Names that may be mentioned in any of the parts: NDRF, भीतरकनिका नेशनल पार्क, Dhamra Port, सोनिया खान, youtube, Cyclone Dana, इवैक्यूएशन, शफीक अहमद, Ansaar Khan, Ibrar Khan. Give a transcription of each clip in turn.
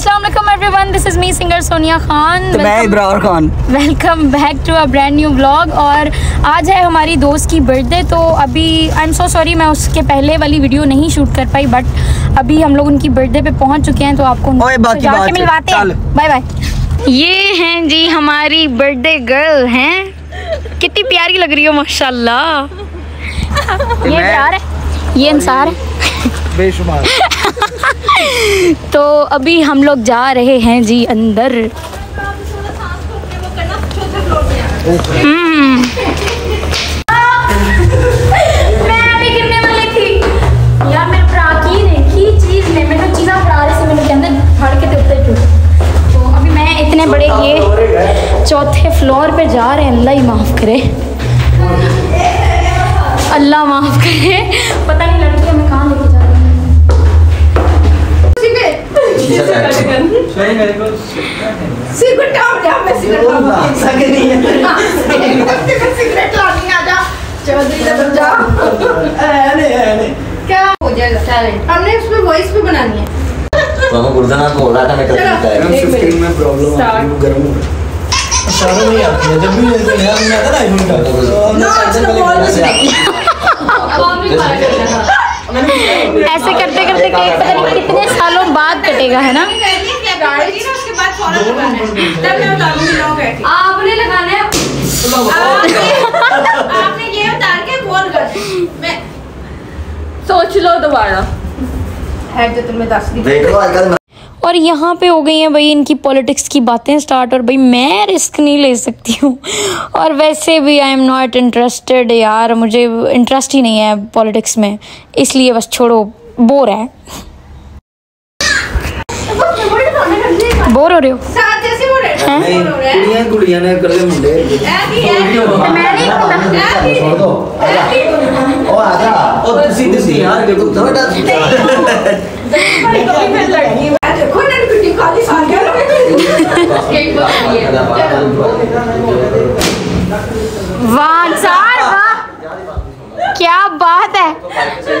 अस्सलाम वालेकुम everyone, this is me singer सोनिया खान। मैं Ibrar Khan. Welcome back to a brand new vlog. और आज है हमारी दोस्त की बर्थडे, तो अभी आई एम सो सॉरी मैं उसके पहले वाली वीडियो नहीं शूट कर पाई, बट अभी हम लोग उनकी बर्थडे पे पहुंच चुके हैं, तो आपको जाके मिलवाते हैं। Bye bye. ये हैं जी हमारी बर्थडे गर्ल हैं, कितनी प्यारी लग रही हो माशाल्लाह। ये प्यार है, ये अंसार है बेशुमार। तो अभी हम लोग जा रहे हैं जी अंदर। मैं अभी गिरने वाली थी यार, मेरे प्राकी ने की चीज ने मेरे को चीज़ा फरारे से मेरे के अंदर फाड़ के टूटे टूटे। तो अभी मैं इतने बड़े ये चौथे फ्लोर पे जा रहे हैं। अल्लाह ही माफ़ करे, अल्लाह माफ़ करे। पता नहीं लड़की हमें कहाँ लेके जा रही है। हमने उसमें वॉइस पे बनानी है। ऐसे करते करते कितने सालों बाद कटेगा, है ना। उसके बाद तब आपने लगाना है, आपने ये उतार के बोल कर मैं सोच लो दोबारा है जो तुम्हें 10 दिन। और यहाँ पे हो गई हैं भाई इनकी पॉलिटिक्स की बातें स्टार्ट, और भाई मैं रिस्क नहीं ले सकती हूँ, और वैसे भी आई एम नॉट इंटरेस्टेड यार, मुझे इंटरेस्ट ही नहीं है पॉलिटिक्स में, इसलिए बस छोड़ो, बोर है। बोर हो रहे हो हैं? वाह क्या बात है। नहीं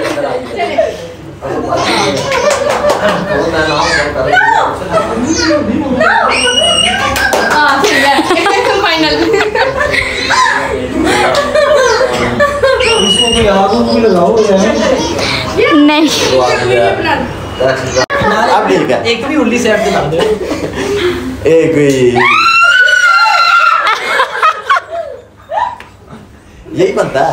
आप ठीक है, एक भी उल्ली से हट दिला दो, एक ही यही बनता है।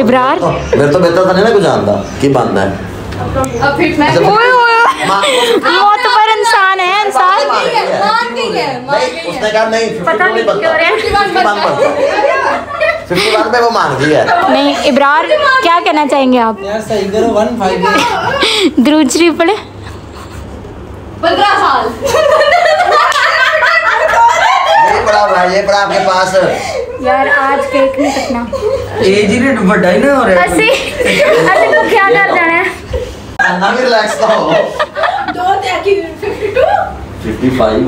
इब्रार मेरे तो बेहतर था नहीं ना कुछ जानता कि बनता है। मोतबर इंसान है, इंसान उसने कहा नहीं पता नहीं क्यों पे वो मान गई है। नहीं इब्रार क्या कहना चाहेंगे आप? सही करो 1 5। द्रुजरी पड़े 15 साल। ये बड़ा भाई, ये बड़ा आपके पास यार आज केक नहीं कटना, एज ही रेट बड़ा ही ना हो रहा है। ऐसे तो क्या कर जाना है, रिलैक्स तो हो। 52 55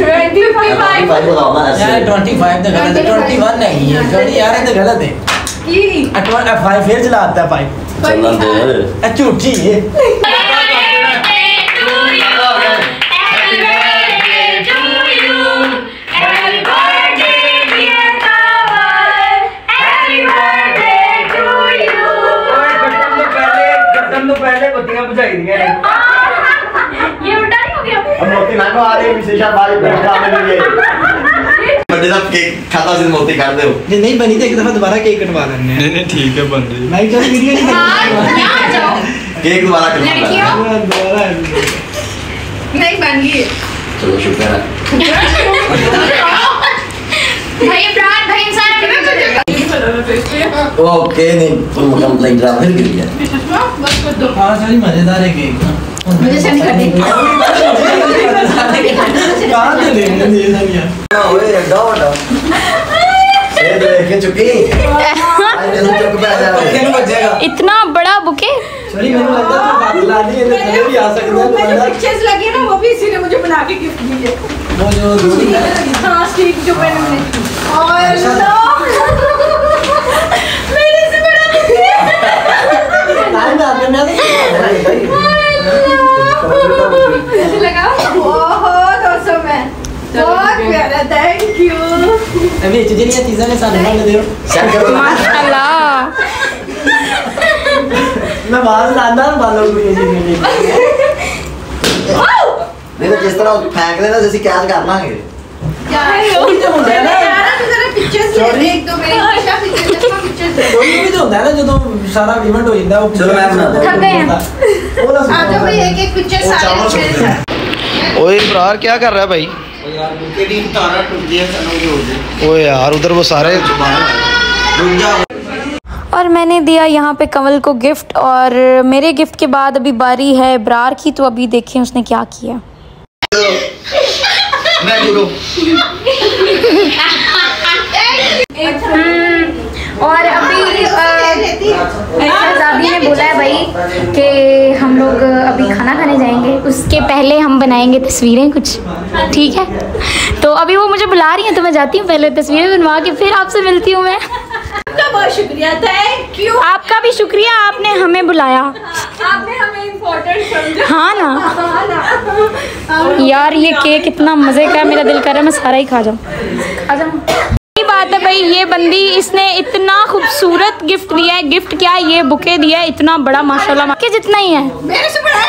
25 बताओ ना यार, 25 तो गलत है, 21 नहीं है थोड़ी यार, ये तो गलत है की 5 फिर चलाता है 5 चला दे ए झूठी है। नहीं बनी तो एक दफा दोबारा केक कटवा लेने। नहीं नहीं ठीक है बन रही, नहीं चल वीडियो नहीं जाओ केक दोबारा कटवा नहीं बन गई। चलो शुक्र है भाई इब्रार भाई इंसान। ओके नहीं तुम कंप्लेंट ड्रामा फिर गिर गया बस कर दो। हां सारी मजेदार है केक, मुझे से नहीं करती बात नहीं ये नहीं ना ओए डाउन ये देख के चुकी इतना बड़ा बुके। सॉरी मेरे लगता है बादला नहीं है भी आ सकता है, मुझे पिक्चर्स लगी ना वो भी इसी ने मुझे बना के गिफ्ट दी है। वो जो सांस ठीक जो मैंने और अबे ਜਿਹੜੀਆਂ ਚੀਜ਼ਾਂ ਨੇ ਸਾਨੂੰ ਮੰਨ ਦਿਓ ਸ਼ੇਅਰ ਕਰੋ ਮਾਸ਼ਾਅੱਲਾ मैं बाल लाना बालों को ये चीज़ नहीं तो जिस तरह फेंक देना जैसे क्या करना है क्या तो होता है ना यार तू जरा पिक्चर्स ले तो मेरे अच्छा पिक्चर्स ले कोई भी तो होता है ना जो तो सारा इवेंट हो जाता है चलो मैं बना आज तो भाई एक एक पिक्चर सारे ओए इब्रार क्या कर रहा है भाई यार उनके दिन तारा टूट गया सनम के हो गए ओए यार उधर वो सारे रुक जा। और मैंने दिया यहाँ पे कंवल को गिफ्ट और मेरे गिफ्ट के बाद अभी बारी है इब्रार की, तो अभी देखें उसने क्या किया। और अभी शहजादी ने बोला है भाई कि हम लोग अभी खाना खाने जाएंगे, उसके पहले हम बनाएंगे तस्वीरें कुछ, ठीक है? तो अभी वो मुझे बुला रही हैं तो मैं जाती हूँ पहले तस्वीरें बनवा के फिर आपसे मिलती हूँ मैं। बहुत शुक्रिया, थैंक यू। आपका भी शुक्रिया, आपने हमें बुलाया, आपने हमें इम्पोर्टेंट समझा। हाँ ना यार, ये केक इतना मज़े का, मेरा दिल कर रहा है मैं सारा ही खा जाऊँ। ये बात है भाई, ये बंदी, इसने इतना खूबसूरत गिफ्ट दिया है। गिफ्ट क्या है, ये बुके दिया है इतना बड़ा, माशाल्लाह के जितना ही है मेरे से बड़ा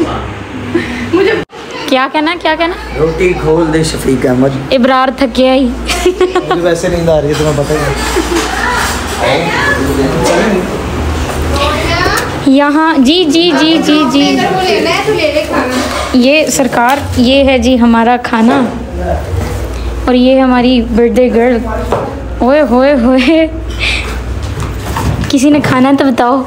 है। मुझे क्या कहना रोटी खोल दे शफीक अहमद। इब्रार थक गया ही। मुझे वैसे नींद आ रही है, तुम्हें पता है। यहाँ जी ये सरकार, ये है जी हमारा खाना और ये हमारी बर्थडे गर्ल। ओए होए होए, किसी ने खाना तो बताओ।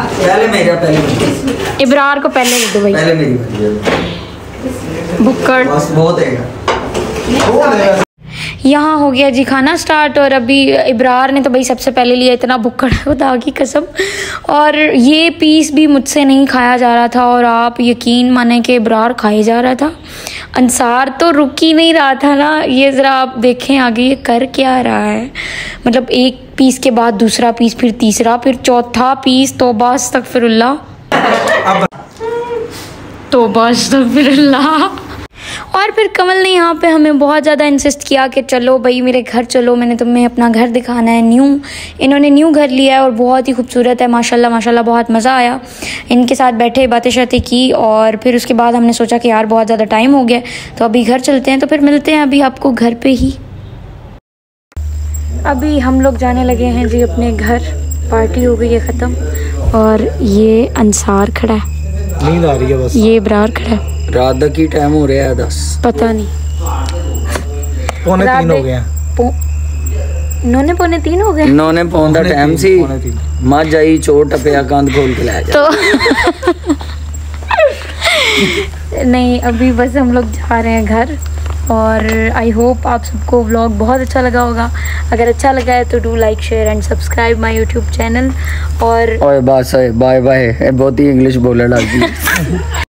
पहले इब्रार को पहले दे दो भाई, पहले मेरी बुक्कड़ बहुत है। यहाँ हो गया जी खाना स्टार्ट और अभी इब्रार ने तो भाई सबसे पहले लिया इतना बुक्कड़, खुदा की कसम। और ये पीस भी मुझसे नहीं खाया जा रहा था और आप यकीन माने कि इब्रार खाए जा रहा था। अंसार तो रुक ही नहीं रहा था ना। ये ज़रा आप देखें आगे ये कर क्या रहा है, मतलब एक पीस के बाद दूसरा पीस, फिर तीसरा, फिर चौथा पीस। तौबा अस्तगफिरुल्लाह, तौबा अस्तगफिरुल्लाह। और फिर कंवल ने यहाँ पे हमें बहुत ज़्यादा इंसिस्ट किया कि चलो भाई मेरे घर चलो, मैंने तुम्हें अपना घर दिखाना है। न्यू, इन्होंने न्यू घर लिया है और बहुत ही खूबसूरत है माशाल्लाह माशाल्लाह। बहुत मज़ा आया, इनके साथ बैठे बातें शातें की और फिर उसके बाद हमने सोचा कि यार बहुत ज़्यादा टाइम हो गया तो अभी घर चलते हैं। तो फिर मिलते हैं अभी आपको घर पर ही। अभी हम लोग जाने लगे हैं जी अपने घर, पार्टी हो गई है ख़त्म। और ये अंसार खड़ा है, नींद आ रही है बस। ये इब्रार खड़ा है। रात दा की टाइम हो रहा है 10, पता नहीं, पौने 3 हो गया। नौने पौने 3 हो गए, नौने पौन दा टाइम सी। मां जाई चोट टपया कांद खोल के लाया तो नहीं, अभी बस हम लोग जा रहे हैं घर। और आई होप आप सबको व्लॉग बहुत अच्छा लगा होगा। अगर अच्छा लगा है तो do like share and subscribe my YouTube channel. और बाय बाय, बहुत ही इंग्लिश बोलने लगी